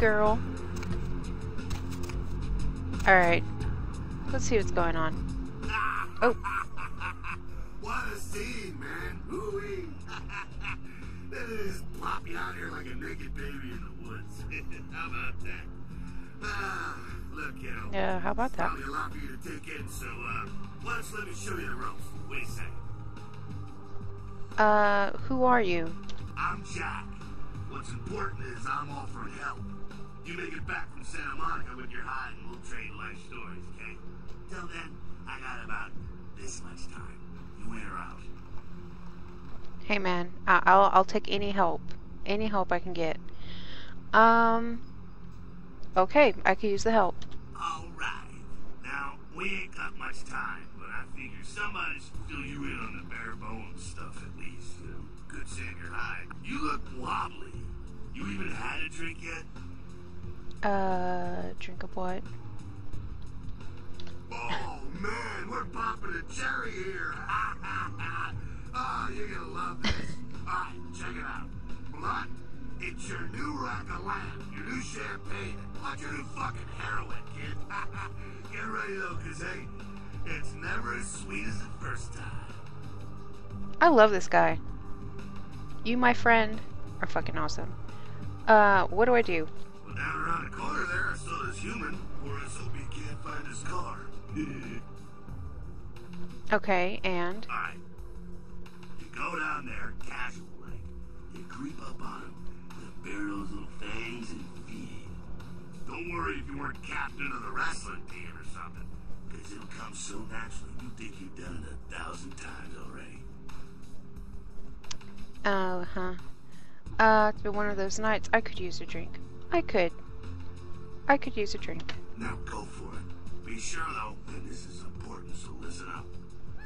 girl. Alright. Let's see what's going on. Oh. What a scene, man. Ooh-wee. That is floppy out here like a naked baby in the woods. How about that? Look, kiddo. Yeah, how about that? Probably a lot for you to take in, so, let's let me show you the ropes. Wait a second. Who are you? I'm Jack. What's important is I'm offering help. You make it back from Santa Monica with your hide and we'll trade life stories, okay? Till then, I got about this much time. You in or out? Hey man, I'll take any help. Any help I can get. Okay, I could use the help. Alright. Now, we ain't got much time, but I figure somebody's still you in on the bare bones stuff at least. You know, good sand your hide. You look wobbly. You even had a drink yet? Drink of what? Oh man, we're popping a cherry here! Oh, you're gonna love this. Alright, check it out. Blunt, it's your new rack of lamb, your new champagne, and your new fucking heroin, kid. Get ready though, cause hey, it's never as sweet as the first time. I love this guy. You, my friend, are fucking awesome. What do I do? Down around the corner there, I saw this human, or SOB can't find his car. Okay, and? Alright. You go down there, casual like, you creep up on him, you bear those little fangs and feed him. Don't worry if you weren't captain of the wrestling team or something, because it'll come so naturally you think you've done it 1,000 times already. Uh-huh. It's been one of those nights. I could use a drink. I could use a drink. Now go for it. Be sure though, and this is important, so listen up.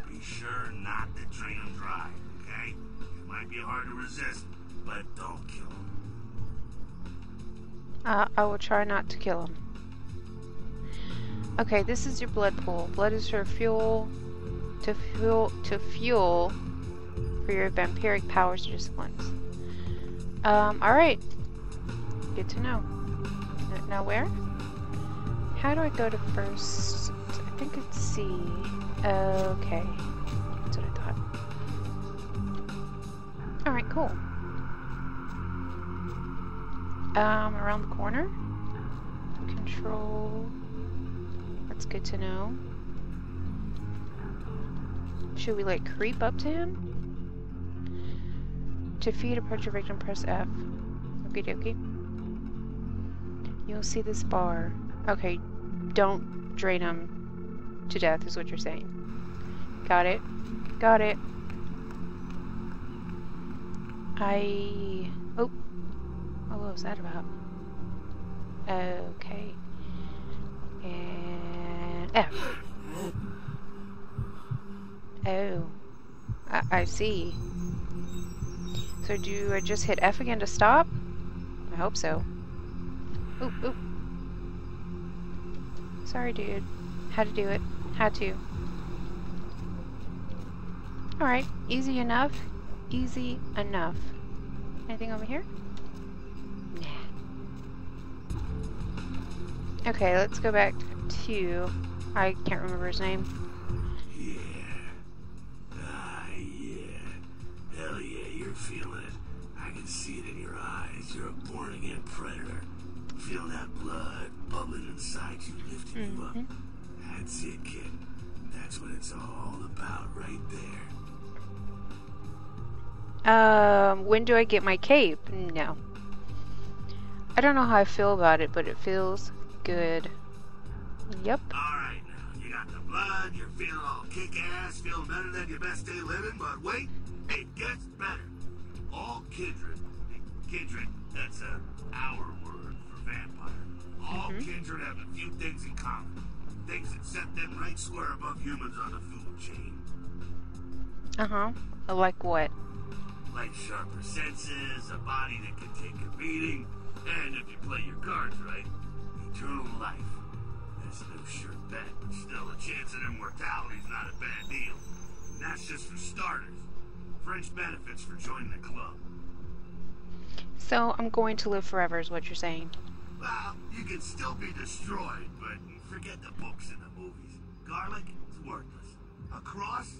Be sure not to drain them dry, okay? It might be hard to resist, but don't kill them. I will try not to kill them. Okay, this is your blood pool. Blood is for fuel, to fuel for your vampiric powers or disciplines. All right. Good to know. Now where? How do I go to first? I think it's C. Okay. That's what I thought. Alright, cool. Around the corner? Control. That's good to know. Should we, like, creep up to him? To feed, approach your victim, press F. Okie dokie. You'll see this bar. Okay, don't drain them to death is what you're saying. Got it. Got it. Oh. Oh, what was that about? Okay. And... F. Oh. I see. So do I just hit F again to stop? I hope so. Oop, oop. Sorry, dude. Had to do it. Had to. Alright. Easy enough. Easy enough. Anything over here? Nah. Okay, let's go back to... I can't remember his name. Yeah. Yeah. Hell yeah, you're feeling it. I can see it in your eyes. You're a born-again predator. Feel that blood bubbling inside you, lifting you up. That's it, kid. That's what it's all about right there. When do I get my cape? No. I don't know how I feel about it, but it feels good. Yep. Alright now, you got the blood, you're feeling all kick-ass, feeling better than your best day living, but wait, it gets better. All kindred, that's our word. Vampire. All kindred have a few things in common. Things that set them right square above humans on the food chain. Like what? Like sharper senses, a body that can take a beating, and if you play your cards right, eternal life. That's no sure bet, but still a chance of immortality's not a bad deal. And that's just for starters. Fringe benefits for joining the club. So I'm going to live forever is what you're saying. Well, you can still be destroyed, but forget the books and the movies. Garlic is worthless. A cross?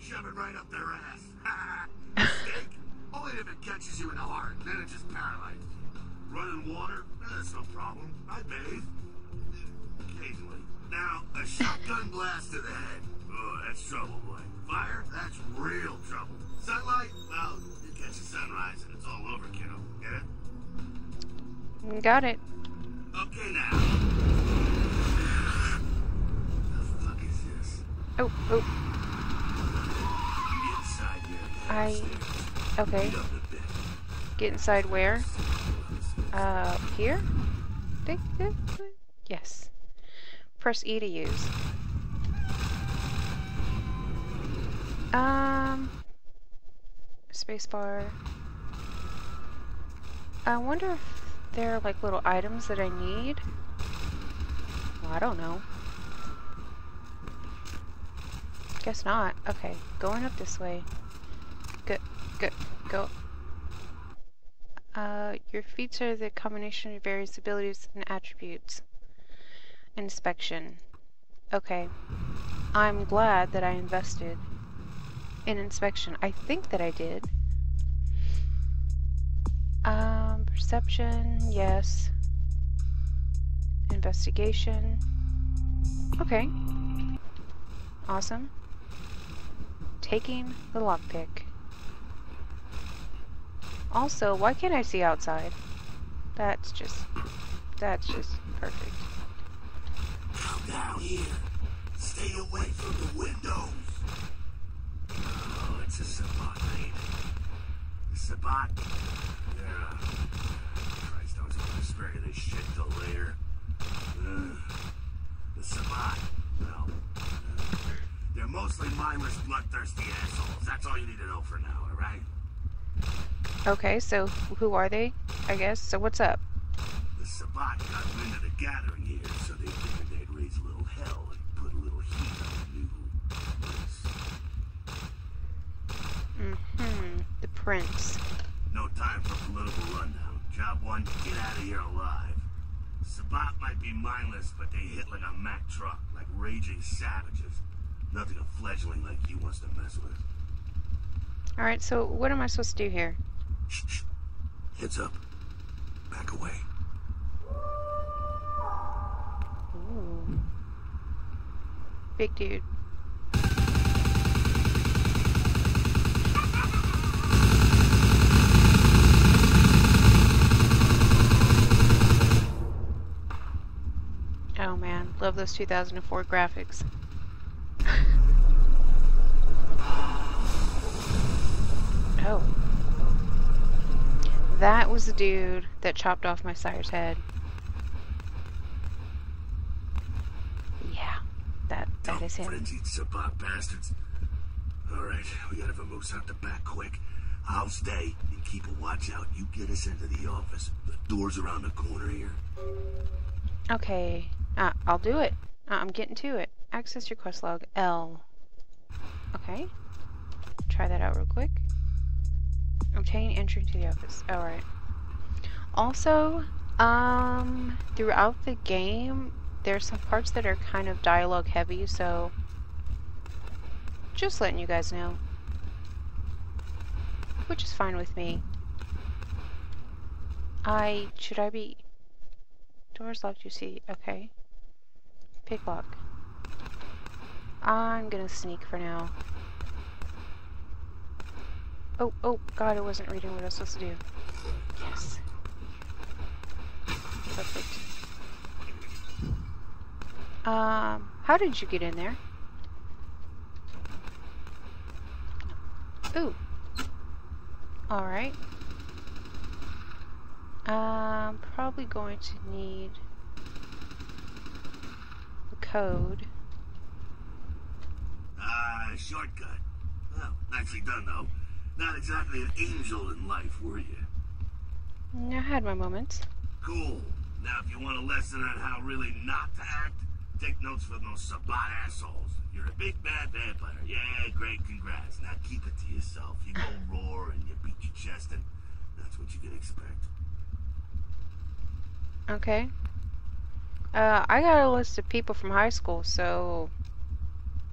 Shove it right up their ass. Steak? Only if it catches you in the heart, then it just paralyzes you. Running water? That's no problem. I bathe. Occasionally. Now, a shotgun blast to the head. Oh, that's trouble, boy. Fire? That's real trouble. Sunlight? Well, you catch the sunrise and it's all over, kiddo. Get it? Got it. Okay, now. What the fuck is this? Oh, oh. Okay. Get inside where? Here? Yes. Press E to use. Spacebar. I wonder if there are like little items that I need. Well, I don't know. Guess not. Okay, going up this way. Good. Go. Your feats are the combination of various abilities and attributes. Inspection. Okay. I'm glad that I invested in inspection. I think that I did. Perception. Yes. Investigation. Okay. Awesome. Taking the lockpick. Also, why can't I see outside? That's just perfect. Come down here. Stay away from the windows. Oh, it's a Sabbat, baby. The Sabbat. Yeah. Christ, I was going to spare you this shit till later. The Sabbat. Well, they're mostly mindless, bloodthirsty assholes. That's all you need to know for now, alright? Okay, so who are they, I guess? So what's up? The Sabbat got wind of the gathering here, so they figured they'd raise a little hell and put a little heat on the new prince. The prince. No time for political rundown. Job one, get out of here alive. The Sabbat might be mindless, but they hit like a Mack truck, like raging savages. Nothing a fledgling like you wants to mess with. Alright, so what am I supposed to do here? Shh. Heads up. Back away. Ooh. Big dude. Oh man, love those 2004 graphics. Oh. That was the dude that chopped off my sire's head. Yeah. That is him. Frenzied Sabbat bastards. Alright, we gotta vamoose out the back quick. I'll stay and keep a watch out. You get us into the office. The door's around the corner here. Okay. I'll do it. I'm getting to it. Access your quest log. L. Okay. Try that out real quick. Obtain entry to the office. Alright. Also, throughout the game, there's some parts that are kind of dialogue heavy, so just letting you guys know. Which is fine with me. Should I be... Doors locked, you see. Okay. Pick lock. I'm gonna sneak for now. Oh, God, I wasn't reading what I was supposed to do. Yes. Perfect. How did you get in there? Ooh. Alright. I'm probably going to need the code. Shortcut. Well, nicely done, though. Not exactly an angel in life, were you? I had my moments. Cool. Now, if you want a lesson on how really not to act, take notes from those Sabbat assholes. You're a big bad vampire. Yeah, great, congrats. Now keep it to yourself. You go roar and you beat your chest, and that's what you can expect. Okay. I got a list of people from high school, so,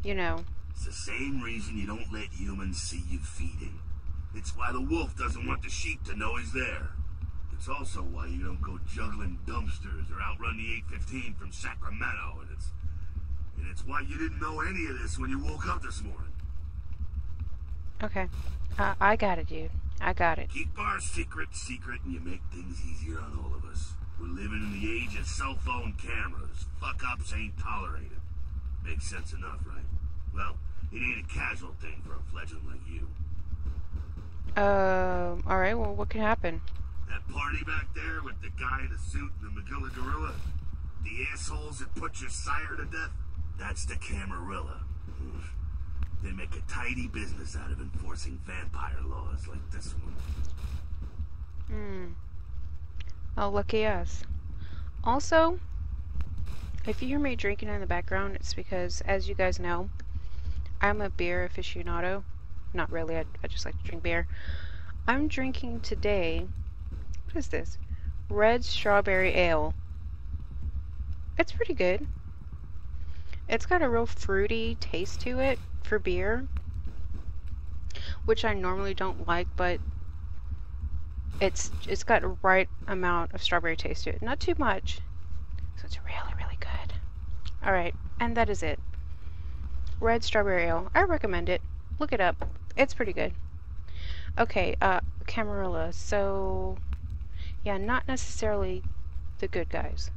you know. It's the same reason you don't let humans see you feeding. It's why the wolf doesn't want the sheep to know he's there. It's also why you don't go juggling dumpsters or outrun the 815 from Sacramento. And it's why you didn't know any of this when you woke up this morning. Okay. I got it, dude. I got it. Keep our secret, and you make things easier on all of us. We're living in the age of cell phone cameras. Fuck-ups ain't tolerated. Makes sense enough, right? Well, it ain't a casual thing for a fledgling like you. Alright, well, what can happen? That party back there with the guy in the suit and the Magilla Gorilla? The assholes that put your sire to death? That's the Camarilla. They make a tidy business out of enforcing vampire laws like this one. Oh, lucky us. Also, if you hear me drinking in the background, it's because, as you guys know, I'm a beer aficionado. Not really, I just like to drink beer. I'm drinking today, what is this? Red Strawberry Ale. It's pretty good. It's got a real fruity taste to it for beer, which I normally don't like, but it's got a right amount of strawberry taste to it. Not too much. So it's really, really good. Alright, and that is it. Red Strawberry Ale. I recommend it. Look it up. It's pretty good. Okay, Camarilla. So, yeah, not necessarily the good guys.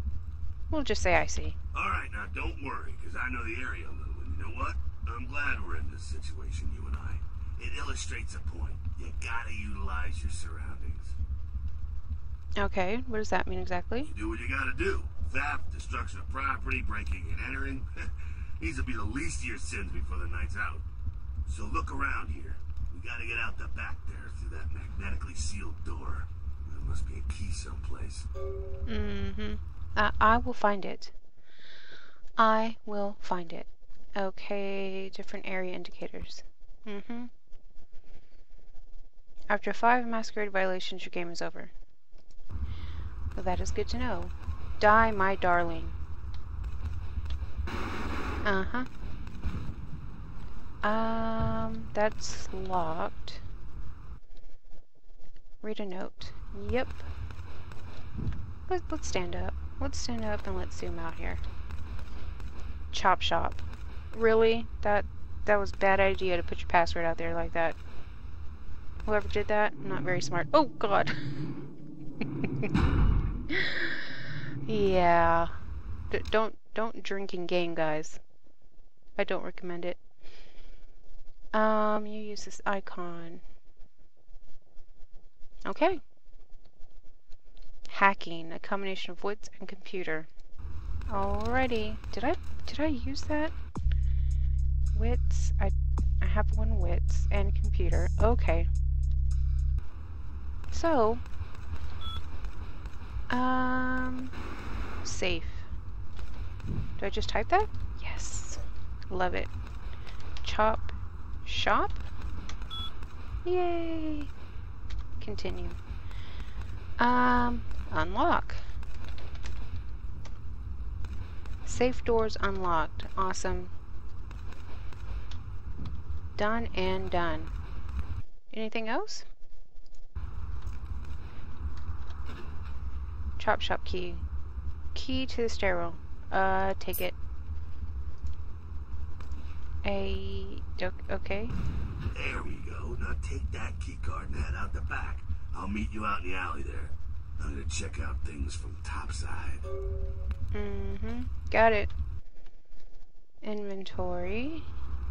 We'll just say I see. Alright, now don't worry, because I know the area a little, and you know what? I'm glad we're in this situation, you and I. It illustrates a point. You gotta utilize your surroundings. Okay, what does that mean exactly? You do what you gotta do. Theft, destruction of property, breaking and entering. These will be the least of your sins before the night's out. So look around here. We gotta get out the back there through that magnetically sealed door. There must be a key someplace. Mm-hmm. I will find it. I will find it. Okay, different area indicators. Mm-hmm. After 5 masquerade violations, your game is over. Well, that is good to know. Die, my darling. Uh-huh. That's locked. Read a note. Yep. Let's stand up. Let's stand up and let's zoom out here. Chop shop. Really? That was a bad idea to put your password out there like that. Whoever did that, not very smart. Oh god. Yeah. Don't drink in game, guys. I don't recommend it. You use this icon. Okay. Hacking, a combination of wits and computer. Alrighty. Did I use that? Wits. I have one wits and computer. Okay. So safe. Do I just type that? Yes. Love it. Chop shop. Yay. Continue. Unlock. Safe doors unlocked. Awesome. Done and done. Anything else? Chop shop key. Key to the stairwell. Take it. Okay. There we go. Now take that key card and head out the back. I'll meet you out in the alley there. I'm gonna check out things from topside. Mm-hmm. Got it. Inventory.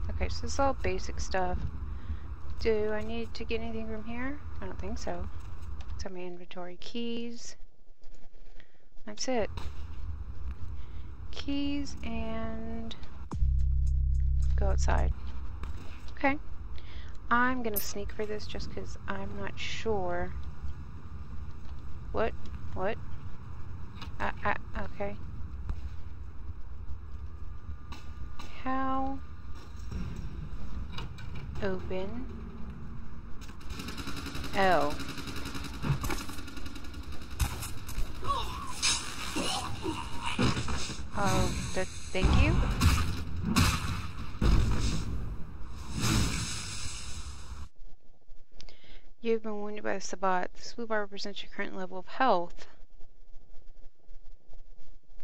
Okay, so this is all basic stuff. Do I need to get anything from here? I don't think so. So my inventory keys. That's it. Keys and go outside. Okay. I'm gonna sneak for this just because I'm not sure. What? Okay. How? Open. Oh. Oh, thank you. You've been wounded by the Sabbat. This blue bar represents your current level of health.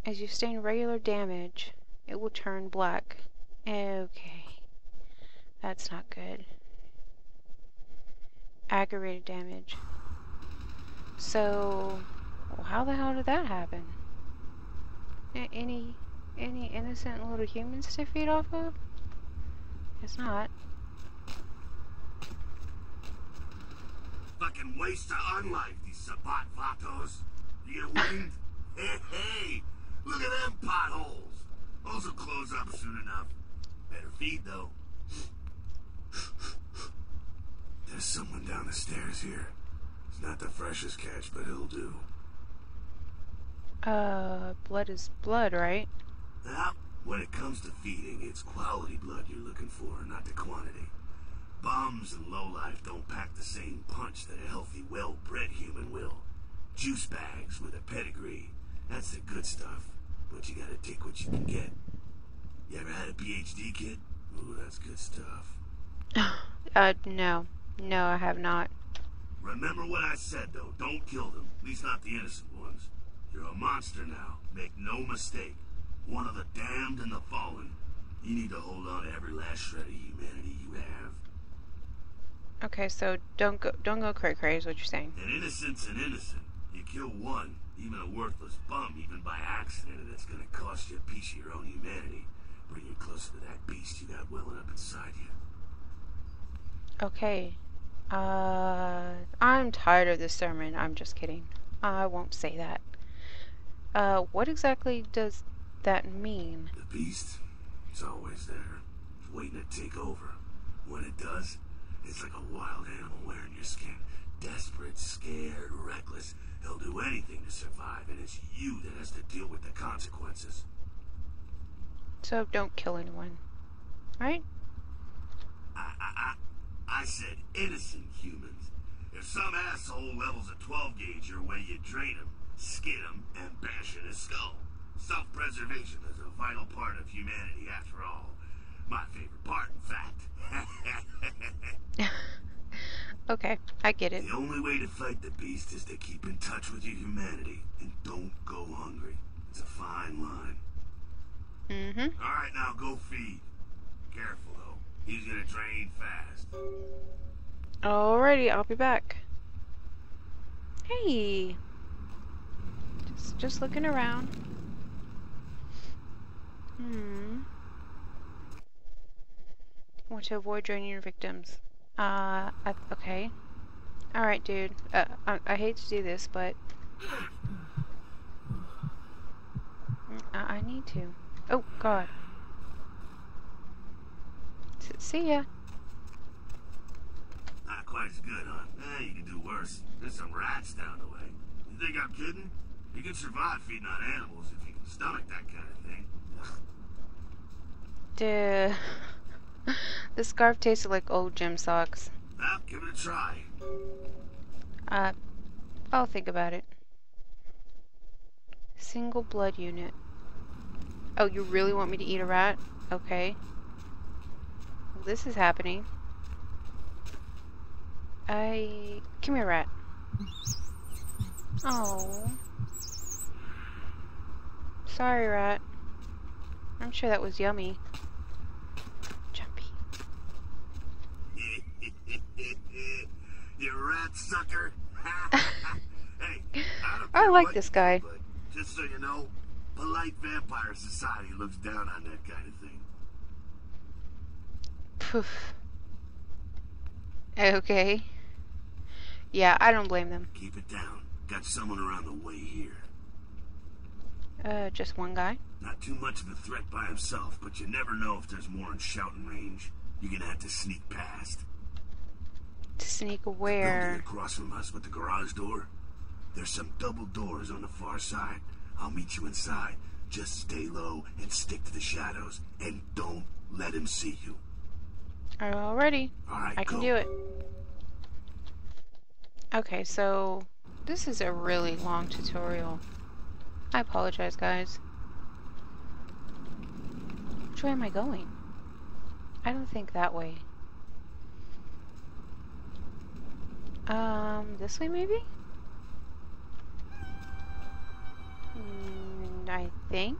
As you sustain regular damage, it will turn black. Okay. That's not good. Aggravated damage. So, how the hell did that happen? Any innocent little humans to feed off of? Guess not. Fucking waste to unlife, these Sabbat vatos. You winged? Hey, look at them potholes. Those will close up soon enough. Better feed, though. There's someone down the stairs here. It's not the freshest catch, but he'll do. Blood is blood, right? Now, when it comes to feeding, it's quality blood you're looking for, not the quantity. Bums and lowlife don't pack the same punch that a healthy, well-bred human will. Juice bags with a pedigree. That's the good stuff, but you gotta take what you can get. You ever had a PhD, kid? Ooh, that's good stuff. No. No, I have not. Remember what I said, though. Don't kill them. At least not the innocent ones. You're a monster now. Make no mistake. One of the damned and the fallen. You need to hold on to every last shred of humanity you have. Okay, so don't go cray-cray is what you're saying. An innocent's an innocent. You kill one, even a worthless bum, even by accident, and it's gonna cost you a piece of your own humanity. Bring you closer to that beast you got welling up inside you. Okay. I'm tired of this sermon. I'm just kidding. I won't say that. What exactly does that mean? The beast, it's always there. It's waiting to take over. When it does, it's like a wild animal wearing your skin. Desperate, scared, reckless. He'll do anything to survive, and it's you that has to deal with the consequences. So don't kill anyone, right? I said innocent humans. If some asshole levels a 12-gauge your way, you drain him, skin him, and bash in his skull. Self-preservation is a vital part of humanity, after all. My favorite part, in fact. Okay, I get it. The only way to fight the beast is to keep in touch with your humanity and don't go hungry. It's a fine line. Mm-hmm. All right, now go feed. Careful, though. He's gonna drain fast. Alrighty, I'll be back. Hey! Just looking around. Want to avoid draining your victims. Okay. Alright, dude. I hate to do this, but... I need to. Oh, God. See ya. Not quite as good, huh? Eh, you can do worse. There's some rats down the way. You think I'm kidding? You can survive feeding on animals if you can stomach that kind of thing. Duh. The scarf tasted like old gym socks. Well, give it a try. I'll think about it. Single blood unit. Oh, you really want me to eat a rat? Okay. This is happening. Come here, rat. Oh. Sorry, rat. I'm sure that was yummy. Jumpy. You rat sucker. Hey, I like this guy. Just so you know, polite vampire society looks down on that kind of thing. Poof. Okay. Yeah, I don't blame them. Keep it down. Got someone around the way here. Just one guy? Not too much of a threat by himself, but you never know if there's more in shouting range. You're gonna have to sneak past. To sneak where? Across from us with the garage door. There's some double doors on the far side. I'll meet you inside. Just stay low and stick to the shadows, and don't let him see you. Alrighty. Right, I can do it. Okay, so this is a really long tutorial. I apologize, guys. Which way am I going? I don't think that way. This way maybe? I think.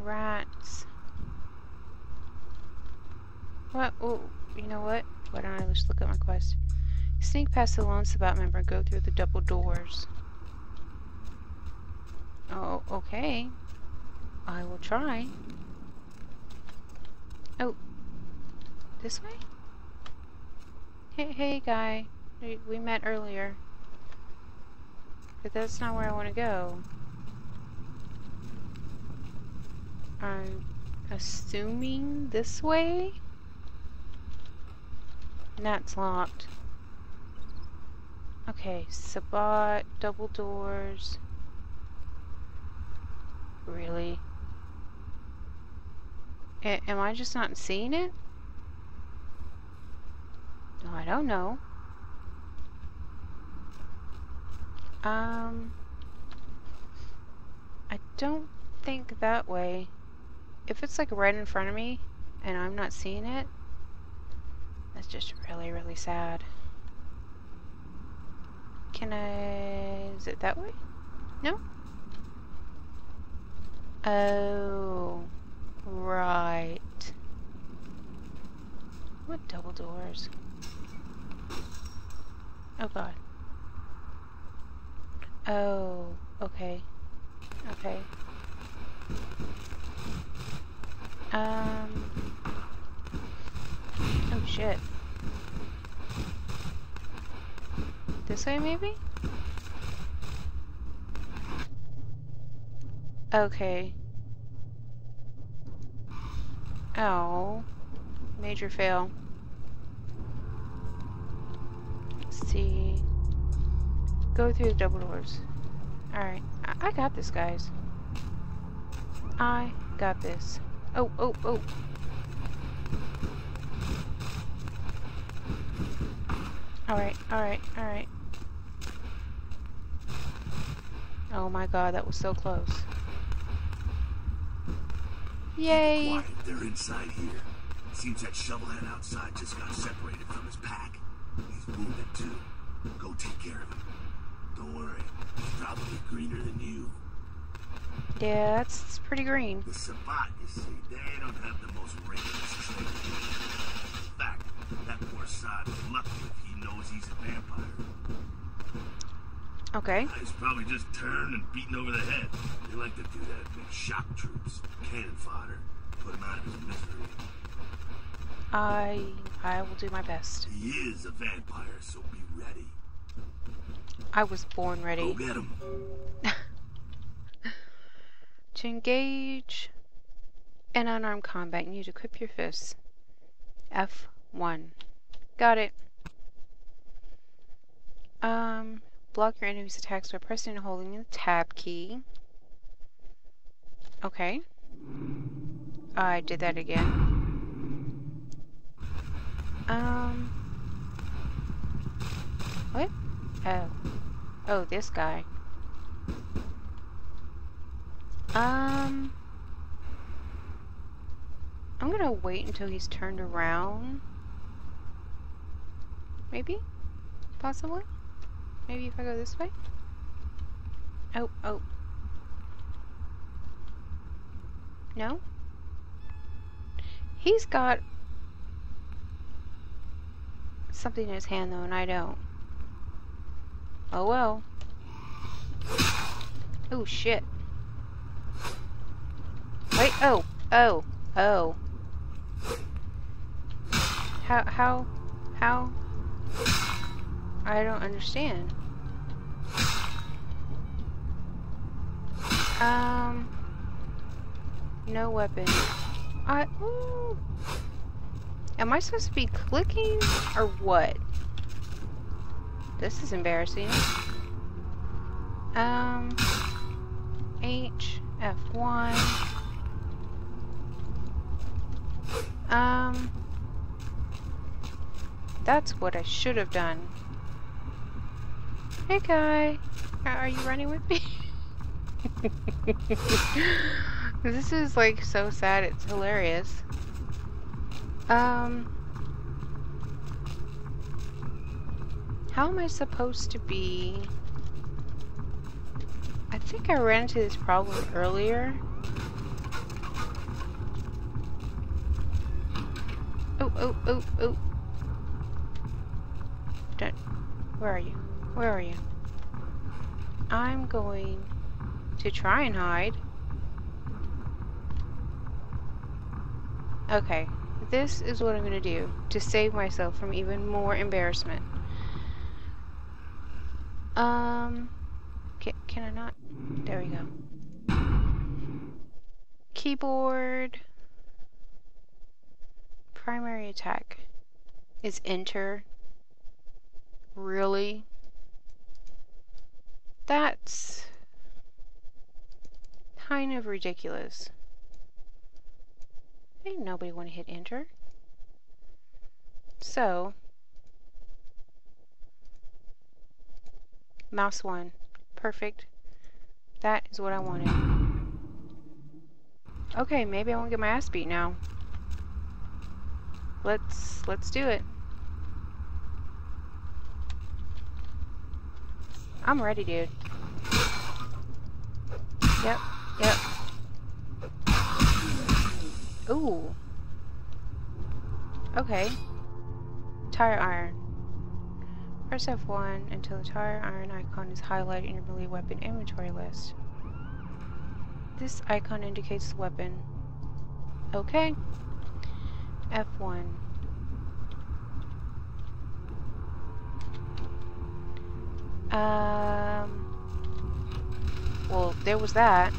Rats. What? Oh, you know what? Why don't I just look at my quest? Sneak past the lone Sabbat member and go through the double doors. Oh, okay. I will try. Oh. This way? Hey guy. We met earlier. But that's not where I want to go. I'm assuming this way? And that's locked. Okay, Sabbat, double doors. Really? Am I just not seeing it? No, I don't know. I don't think that way. If it's like right in front of me and I'm not seeing it, that's just really, really sad. Can I... is it that way? No? Oh, right. What double doors? Oh god. Oh, okay. Okay. Oh shit. This way maybe? Okay. Oh. Major fail. Let's see. Go through the double doors. Alright. I got this, guys. I got this. Oh. Alright. Oh my god, that was so close. Yay! Quiet, they're inside here. Seems that shovelhead outside just got separated from his pack. He's wounded too. Go take care of him. Don't worry, he's probably greener than you. Yeah, that's pretty green. The Sabbat, you see, they don't have the most rigorous training. In fact, that poor sod is lucky if he knows he's a vampire. Okay. He's probably just turned and beaten over the head. They like to do that. Make shock troops, cannon fodder, put him out of his misery. I will do my best. He is a vampire, so be ready. I was born ready. Go get him. To engage in unarmed combat, you need to equip your fists. F1. Got it. Block your enemy's attacks by pressing and holding the tab key. Okay. I did that again. What? Oh, this guy. I'm gonna wait until he's turned around. Maybe? Possibly? Maybe if I go this way? Oh. No? He's got something in his hand though, and I don't. Oh well. Oh shit. Wait, oh. How? I don't understand. No weapon. Ooh. Am I supposed to be clicking or what? This is embarrassing. H, F1. That's what I should have done. Hey guy, are you running with me? This is like so sad, it's hilarious. How am I supposed to be? I think I ran into this problem earlier. Oh. Don't. Where are you? Where are you? I'm going to try and hide. Okay, this is what I'm gonna do to save myself from even more embarrassment. Can I not? There we go. Keyboard. Primary attack is enter. Really? That's kind of ridiculous. Ain't nobody want to hit enter. So, mouse one. Perfect. That is what I wanted. Okay, maybe I won't get my ass beat now. Let's do it. I'm ready, dude. Yep. Ooh. Okay. Tire iron. Press F1 until the tire iron icon is highlighted in your melee weapon inventory list. This icon indicates the weapon. Okay. F1. Well, there was that.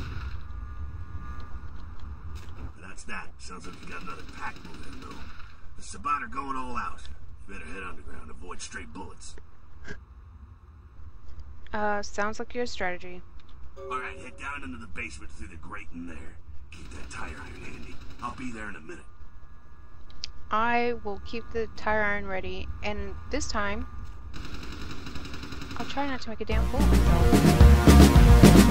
That's that. Sounds like you got another pack moving, though. The Sabbat are going all out. You better head underground and avoid straight bullets. Sounds like your strategy. Alright, head down into the basement through the grate in there. Keep that tire iron handy. I'll be there in a minute. I will keep the tire iron ready, and this time I'll try not to make a damn fool of myself.